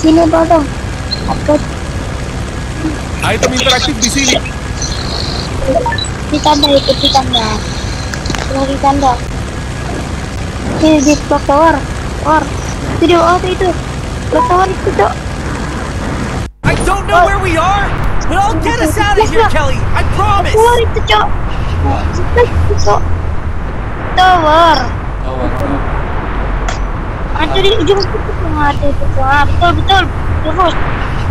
sini bodong. Takut. Item interaktif di sini. Ditanda. Lagi tanda. Ini di clock tower. Or. Video auto itu. Clock tower itu, Cok. I don't know where we are, but I'll get us out of here, Kelly. I promise. Keluar itu, Cok. Cok. Tower. Ada di ujung itu ada itu. Betul.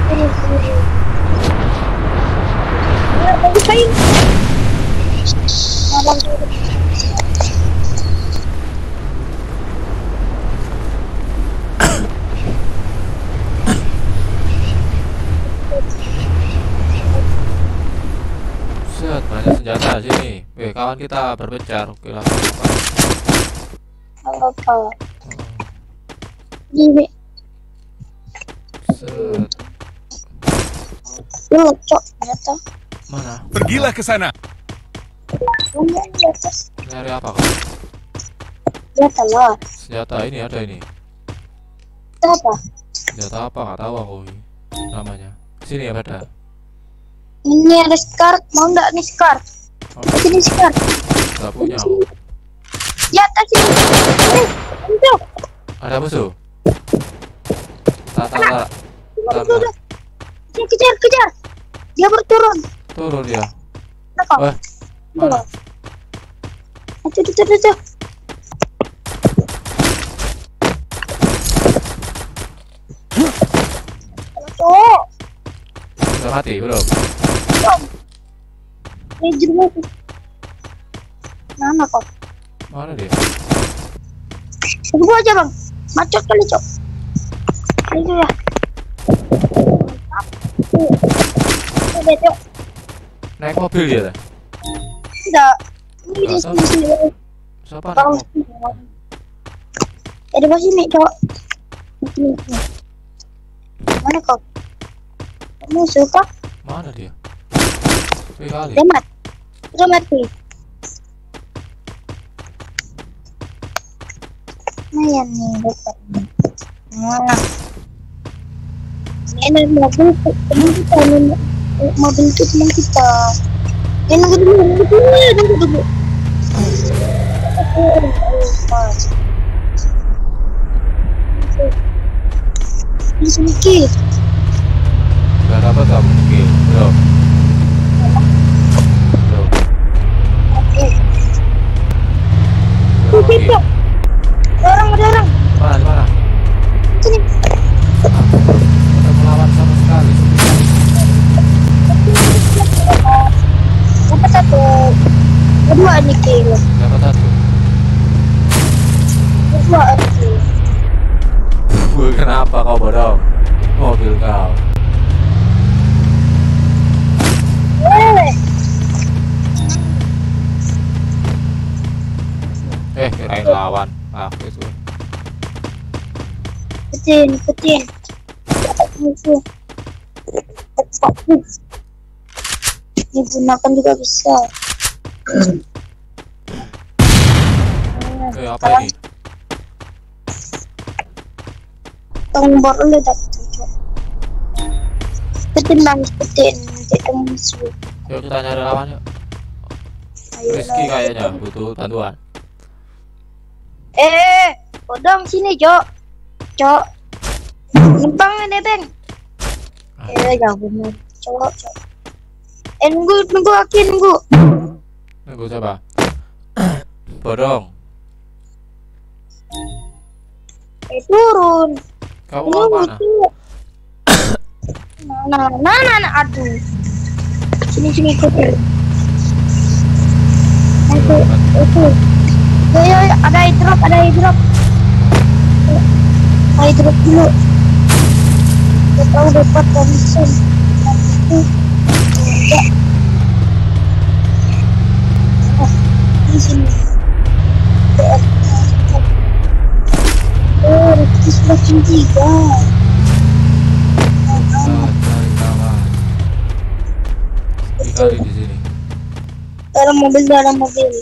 Terus. Set, banyak senjata sini. Oke, kawan kita berpencar. Oke lah. Set. Lu cok, ternyata. Mana? Pergilah ke sana. Nyari apa kau? Senjata loh. Senjata ini ada ini. Apa? Senjata apa? Gak tahu aku namanya. Sini ya pada. Ini ada scarf, mau nggak nih scarf? Sini scarf. Gak punya. Ya tadi. Musuh. Ada musuh. Tata. Kejar. Dia berturun. Turun dia. Wah. Mana? Aduh. Oh. Sudah mati belum? Belum. Ini jeruk. Mana kok? Mana dia? Tunggu aja bang. Macet kali cok. Itu ya. Udah cok. Naik mobil dia lah. Enggak. Ini di sini. Siapa? Ada bos ini, cowok. Mana kau? Kamu suka? Mana dia? Kali. Udah mati. Lumayan nih, dokter. Nah. Ini mobil kita nih. Mobil itu teman kita. Nunggu dulu. Ini sedikit. Gak dapat gak mungkin. Belum. Oke. Dorong. Mana? Sini. Kita melawan sama sekali. Dapat satu, kedua nih kayaknya. Dapat satu, kedua nih. Gue kenapa kau bodong? Mobil kau. Kirain lawan. Oke, sudah. Kecil. Ini gunakan juga bisa. Apa ini? Tombol ledak itu. Petin untuk musuh. Yuk kita nyari lawannya. Rizky kayaknya butuh bantuan. Bodong sini, Cok. Nembang nebeng. Jangan bener. Cok. Nunggu. Nunggu siapa? Bodong. Turun. Kamu mana? Nah, aduh. Sini ikutin. Itu. Yo, ada airdrop. Airdrop dulu. Kita dapat komisen. Sini. Itu semakin tiga. Cari kawan. Dikali di sini. Dalam mobil.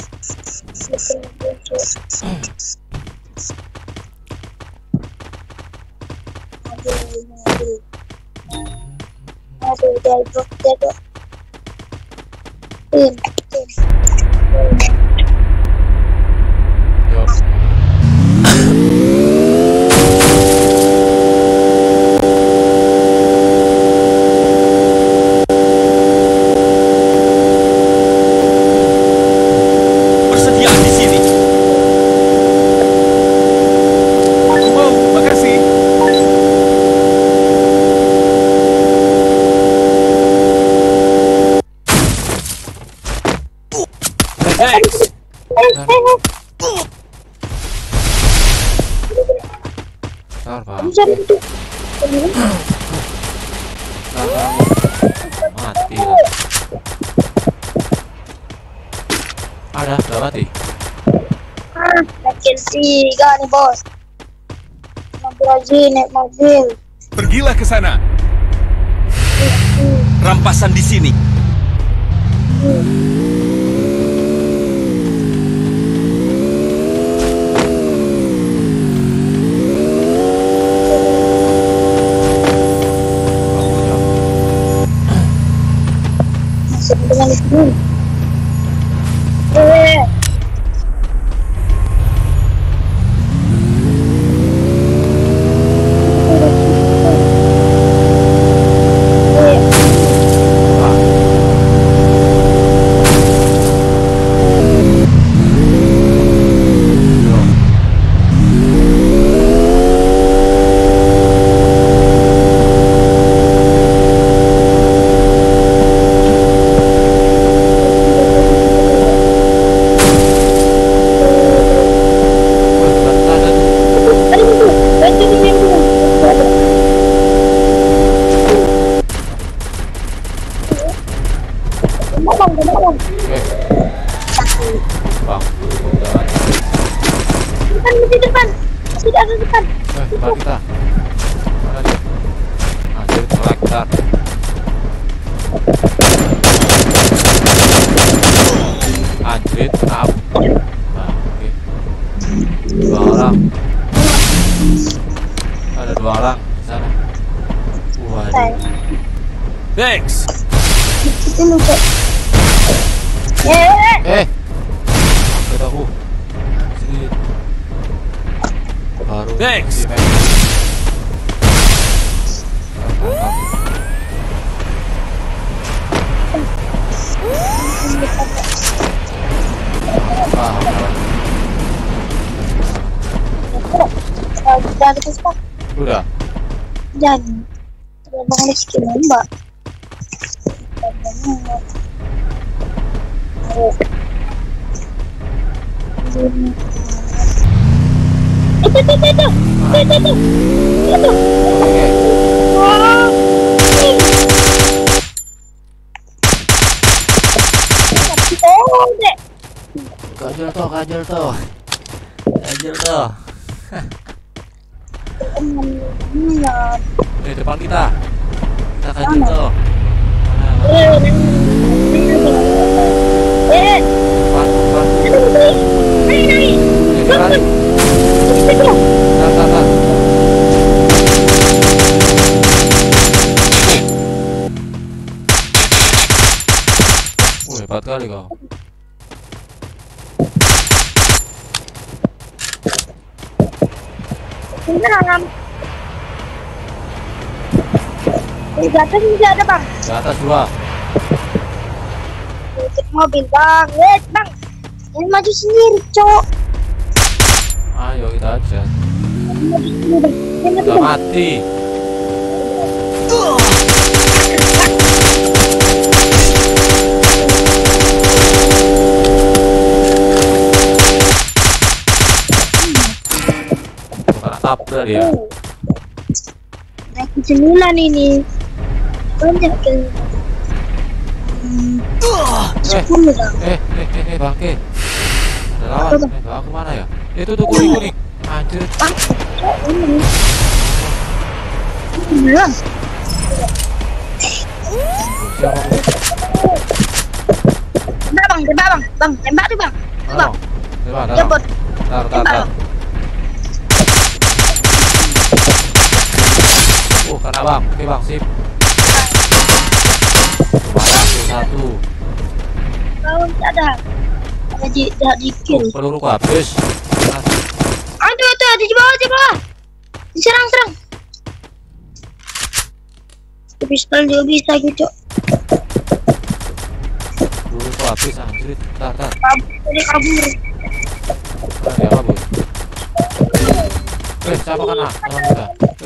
Tiga nih bos, naik mobil, pergilah ke sana, rampasan di sini. Masuk dengan itu. Mobil bang, wait bang, ini maju sendiri cowok. Ayo kita aja. Udah mati. Up tadi ya. Naik jemputan ini. Banyak kan. Bangke. Ada lawan. Bawa ke mana ya? Itu tuh kuning-kuning. Anjir. Bang, tembak tuh bang. Bang. Jebot. Tar. sana bang. Oke bang, sip. Satu. Kalau ada jadi dikin. Peluruku habis. Aduh tuh di bawah, di bawah. Diserang, serang. Pistol juga bisa gitu. Peluruku habis anjir. Tar. Kabur, kabur. Ya kabur. Siapa kena?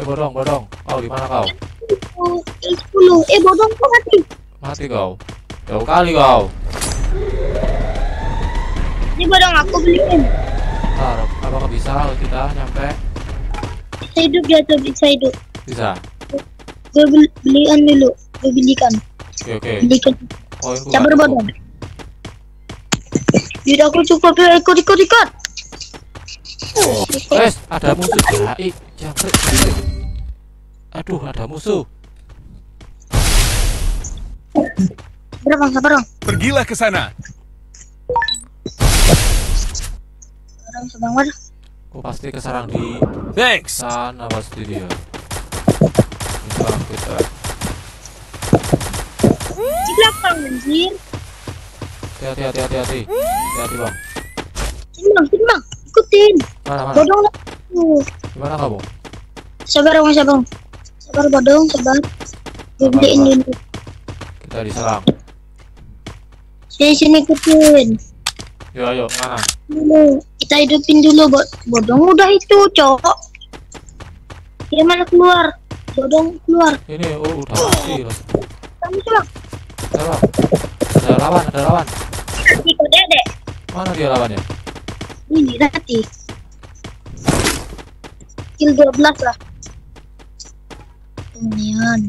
Bodong. Oh, gimana kau? 10. Bodong kok mati. Mati kau. Jauh kali kau. Ini bodong aku beliin. Ntar, apakah bisa kalau kita nyampe? Bisa hidup dia tuh, bisa hidup. Bisa. Gue beliin dulu, gue belikan. Oke. Belikan. Oh, cabar bodong. Jadi aku cukup ya, ikut. Oh, guys, ada musuh jahat. Jangkrik. Aduh, ada musuh. Sabar, bang. Pergilah ke sana. Orang sedang mana? Aku pasti kesarang di sana pasti dia. Kita di belakang anjir. Hati-hati. Hati-hati, bang. Sini, bang. Ikutin. Bodong lah. Gimana kamu? Sabar. Sabar bodong, sabar. Gedein dulu. Kita diserang. Sini ikutin. Yo, mana? Kita hidupin dulu bodong udah itu, cowok. Dia mana keluar? Bodong keluar. Ini udah mati. Kamu coba. Ada lawan. Itu Dedek. Mana dia lawannya? Ini nanti kill 12 lah. Kemudian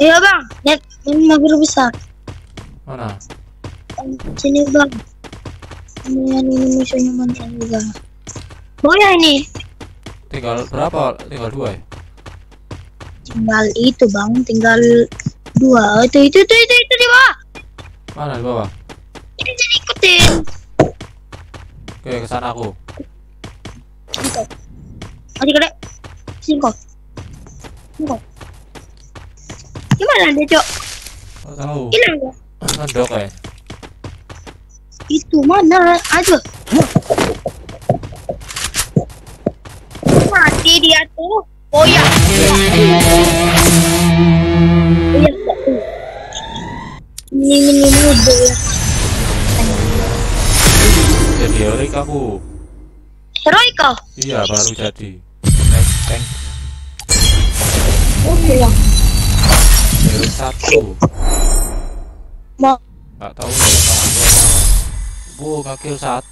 ayo bang, lihat ini mager besar. Mana? Sini bang. Kemudian ini musuhnya mantan juga. Boleh ini. Tinggal berapa? Tinggal 2 ya? Tinggal itu bang, tinggal 2. Itu di bawah. Mana di bawah? Ini jadi ikutin. Oke, ke sana aku. Singkong. Gimana dia, Cok? Enggak tahu. Hilang ya? Sendok ya. Itu mana? Aduh. Mati dia tuh. Boyak. Ini boyak. Jadi heroik aku. Heroik kau? Iya, baru jadi. Tank. Oke lah. Heroik 1. Nggak tahu. Gua kill 1.